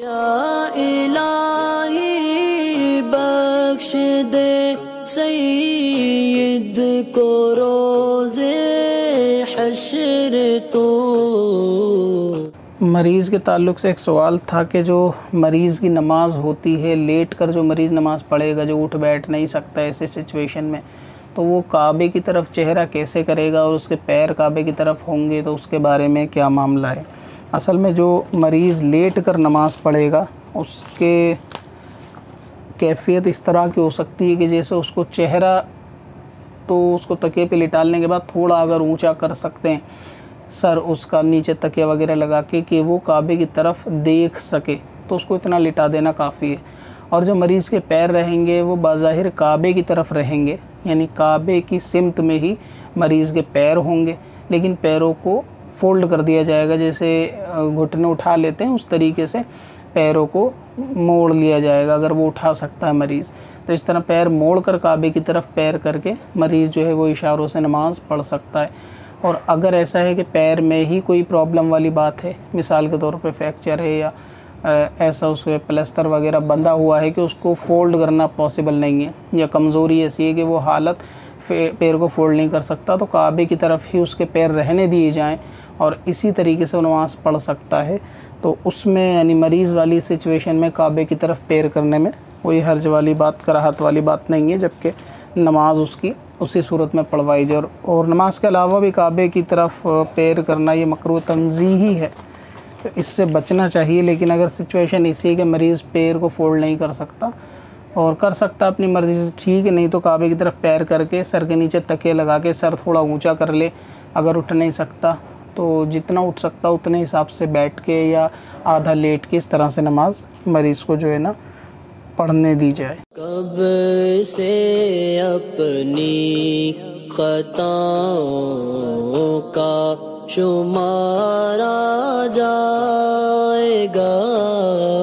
या इलाही बख्श दे सईद को रोज़े हश्र तो। मरीज़ के ताल्लुक़ से एक सवाल था कि जो मरीज़ की नमाज होती है लेट कर, जो मरीज़ नमाज पढ़ेगा, जो उठ बैठ नहीं सकता ऐसे सिचुएशन में, तो वो काबे की तरफ चेहरा कैसे करेगा और उसके पैर काबे की तरफ होंगे, तो उसके बारे में क्या मामला है। असल में जो मरीज़ लेट कर नमाज़ पढ़ेगा उसके कैफियत इस तरह की हो सकती है कि जैसे उसको चेहरा तो उसको तकिए पे लिटालने के बाद थोड़ा अगर ऊंचा कर सकते हैं सर उसका नीचे तकिया वगैरह लगा के कि वो काबे की तरफ देख सके, तो उसको इतना लिटा देना काफ़ी है। और जो मरीज़ के पैर रहेंगे वो बाज़ाहिर काबे की तरफ रहेंगे, यानी काबे की सिमत में ही मरीज़ के पैर होंगे, लेकिन पैरों को फ़ोल्ड कर दिया जाएगा, जैसे घुटने उठा लेते हैं उस तरीके से पैरों को मोड़ लिया जाएगा अगर वो उठा सकता है मरीज़। तो इस तरह पैर मोड़ कर काबे की तरफ पैर करके मरीज़ जो है वो इशारों से नमाज़ पढ़ सकता है। और अगर ऐसा है कि पैर में ही कोई प्रॉब्लम वाली बात है, मिसाल के तौर पे फ्रैक्चर है या ऐसा उसके प्लस्तर वगैरह बंधा हुआ है कि उसको फ़ोल्ड करना पॉसिबल नहीं है, या कमज़ोरी ऐसी है कि वो हालत पैर को फ़ोल्ड नहीं कर सकता, तो काबे की तरफ ही उसके पैर रहने दिए जाएँ और इसी तरीके से नमाज़ पढ़ सकता है। तो उसमें यानी मरीज़ वाली सिचुएशन में काबे की तरफ पैर करने में कोई हर्ज वाली बात, कराहत वाली बात नहीं है, जबकि नमाज उसकी उसी सूरत में पढ़वाई जाए। और नमाज के अलावा भी काबे की तरफ पैर करना ये मकरूह तंजीही है, तो इससे बचना चाहिए। लेकिन अगर सिचुएशन ऐसी है कि मरीज़ पैर को फोल्ड नहीं कर सकता और कर सकता अपनी मर्ज़ी से, ठीक है, नहीं तो काबे की तरफ पैर करके सर के नीचे तकिए लगा के सर थोड़ा ऊँचा कर ले। अगर उठ नहीं सकता तो जितना उठ सकता उतने हिसाब से बैठ के या आधा लेट के इस तरह से नमाज मरीज़ को जो है ना पढ़ने दी जाए। कब से अपनी खताओं का शुमारा जाएगा।